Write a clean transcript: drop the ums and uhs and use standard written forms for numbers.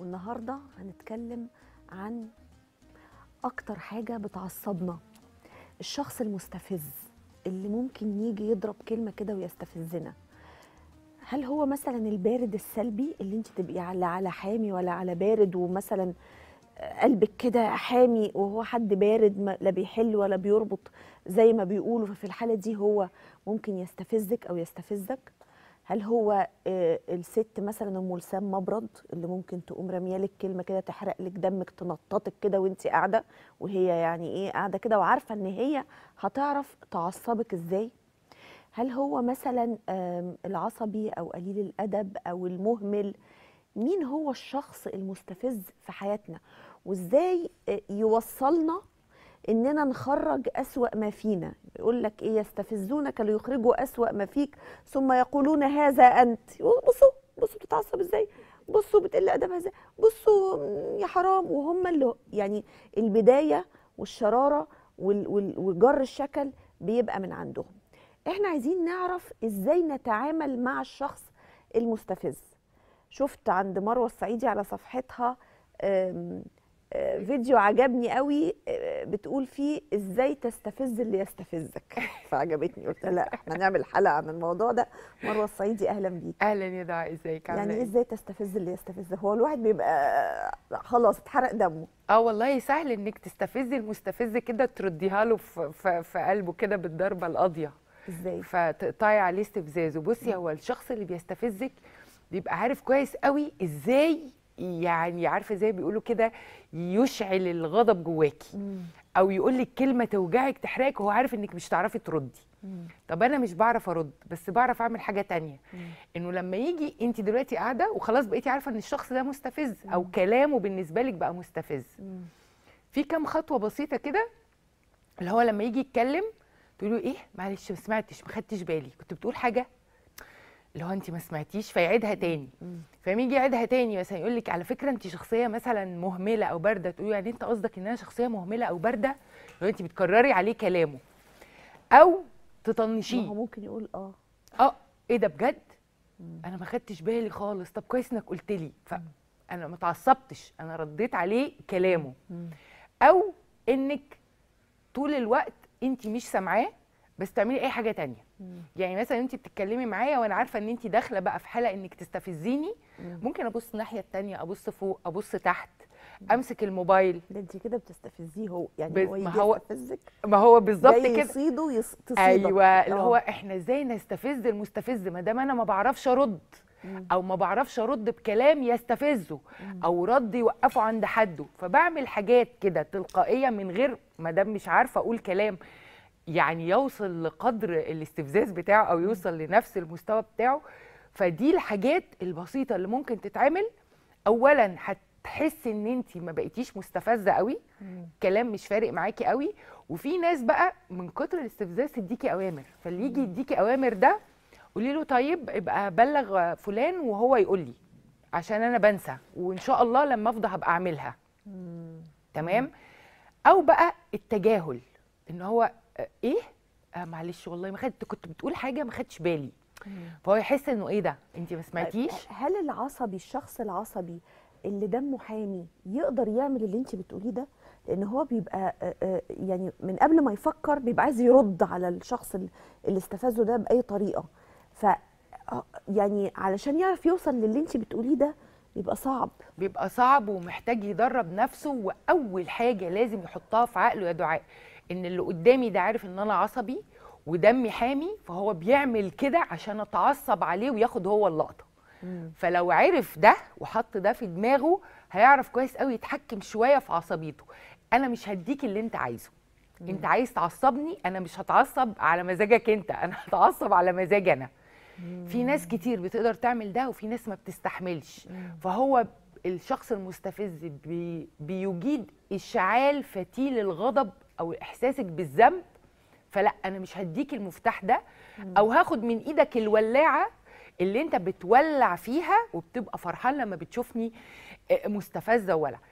والنهارده هنتكلم عن اكتر حاجه بتعصبنا، الشخص المستفز اللي ممكن يجي يضرب كلمه كده ويستفزنا. هل هو مثلا البارد السلبي اللي انت تبقي على حامي ولا على بارد، ومثلا قلبك كده حامي وهو حد بارد لا بيحل ولا بيربط زي ما بيقولوا، ففي الحاله دي هو ممكن يستفزك او يستفزك. هل هو الست مثلا ام لسان مبرد اللي ممكن تقوم رميالك كلمه كده تحرق لك دمك، تنططك كده وانت قاعده، وهي يعني ايه قاعده كده وعارفه ان هي هتعرف تعصبك ازاي. هل هو مثلا العصبي او قليل الادب او المهمل؟ مين هو الشخص المستفز في حياتنا، وازاي يوصلنا اننا نخرج اسوأ ما فينا؟ يقول لك ايه، يستفزونك ليخرجوا اسوأ ما فيك ثم يقولون هذا انت. بصوا بتتعصب ازاي، بصوا بتقل ادبها ازاي، بصوا يا حرام. وهم اللي يعني البدايه والشراره وجر الشكل بيبقى من عندهم. احنا عايزين نعرف ازاي نتعامل مع الشخص المستفز. شفت عند مروة الصعيدي على صفحتها فيديو عجبني قوي بتقول فيه ازاي تستفز اللي يستفزك، فعجبتني قلت لا احنا هنعمل حلقه عن الموضوع ده. مروة الصعيدي اهلا بيك. اهلا يا دعاء، ازيك؟ يعني ازاي تستفز اللي يستفزك؟ هو الواحد بيبقى خلاص اتحرق دمه. والله سهل انك تستفزي المستفز كده، ترديها له في قلبه كده بالضربه القاضيه. ازاي؟ فتقطعي عليه استفزازه. بصي، هو الشخص اللي بيستفزك بيبقى عارف كويس قوي ازاي، يعني عارفه زي بيقولوا كده يشعل الغضب جواكي، او يقول لك كلمه توجعك تحرقك وهو عارف انك مش هتعرفي تردي. طب انا مش بعرف ارد، بس بعرف اعمل حاجه ثانيه، انه لما يجي انت دلوقتي قاعده وخلاص بقيتي عارفه ان الشخص ده مستفز او كلامه بالنسبه لك بقى مستفز، في كام خطوه بسيطه كده اللي هو لما يجي يتكلم تقولي له ايه معلش ما سمعتش، ما خدتش بالي، كنت بتقول حاجه اللي هو انت ما سمعتيش، فيعيدها تاني. فلما يجي يعيدها تاني مثلا يقول لك على فكره انت شخصيه مثلا مهمله او بارده، تقولي يعني انت قصدك ان انا شخصيه مهمله او بارده؟ يعني انت بتكرري عليه كلامه او تطنشيه. هو ممكن يقول ايه ده بجد؟ انا ما خدتش بالي خالص، طب كويس انك قلت لي، فانا ما اتعصبتش، انا رديت عليه كلامه. او انك طول الوقت انت مش سامعاه بس تعملي اي حاجه تانية. يعني مثلا انت بتتكلمي معايا وانا عارفه ان انت داخله بقى في حاله انك تستفزيني، ممكن ابص الناحيه التانية، ابص فوق، ابص تحت، امسك الموبايل. ده انت كده بتستفزيه هو، يعني هو يستفزك. ما هو بالظبط كده يصيده تصيده. ايوه اللي هو احنا ازاي نستفز المستفز؟ ما دام انا ما بعرفش ارد، او ما بعرفش ارد بكلام يستفزه او رد يوقفه عند حده، فبعمل حاجات كده تلقائيه من غير ما دام مش عارفه اقول كلام يعني يوصل لقدر الاستفزاز بتاعه او يوصل لنفس المستوى بتاعه. فدي الحاجات البسيطه اللي ممكن تتعمل. اولا هتحسي ان انت ما بقيتيش مستفزه قوي، كلام مش فارق معاكي قوي. وفي ناس بقى من كتر الاستفزاز تديكي اوامر، فاللي يجي يديكي اوامر ده قولي له طيب ابقى بلغ فلان وهو يقول لي عشان انا بنسى، وان شاء الله لما افضى هبقى اعملها. تمام. او بقى التجاهل، ان هو ايه معلش والله ما خدت، كنت بتقول حاجه ما خدتش بالي، فهو يحس انه ايه ده انت ما سمعتيش. هل العصبي، الشخص العصبي اللي دمه حامي، يقدر يعمل اللي انت بتقوليه ده؟ لان هو بيبقى يعني من قبل ما يفكر بيبقى عايز يرد على الشخص اللي استفزه ده باي طريقه، ف يعني علشان يعرف يوصل للي انت بتقوليه ده بيبقى صعب، بيبقى صعب ومحتاج يدرب نفسه. واول حاجه لازم يحطها في عقله يا دعاء ان اللي قدامي ده عارف ان انا عصبي ودمي حامي، فهو بيعمل كده عشان اتعصب عليه وياخد هو اللقطه. فلو عرف ده وحط ده في دماغه هيعرف كويس قوي يتحكم شويه في عصبيته. انا مش هديك اللي انت عايزه، انت عايز تعصبني، انا مش هتعصب على مزاجك انت، انا هتعصب على مزاجي انا. في ناس كتير بتقدر تعمل ده وفي ناس ما بتستحملش. فهو الشخص المستفز بيجيد اشعال فتيل الغضب او احساسك بالذنب، فلا انا مش هديك المفتاح ده، او هاخد من ايدك الولاعه اللي انت بتولع فيها وبتبقى فرحان لما بتشوفني مستفزه ولا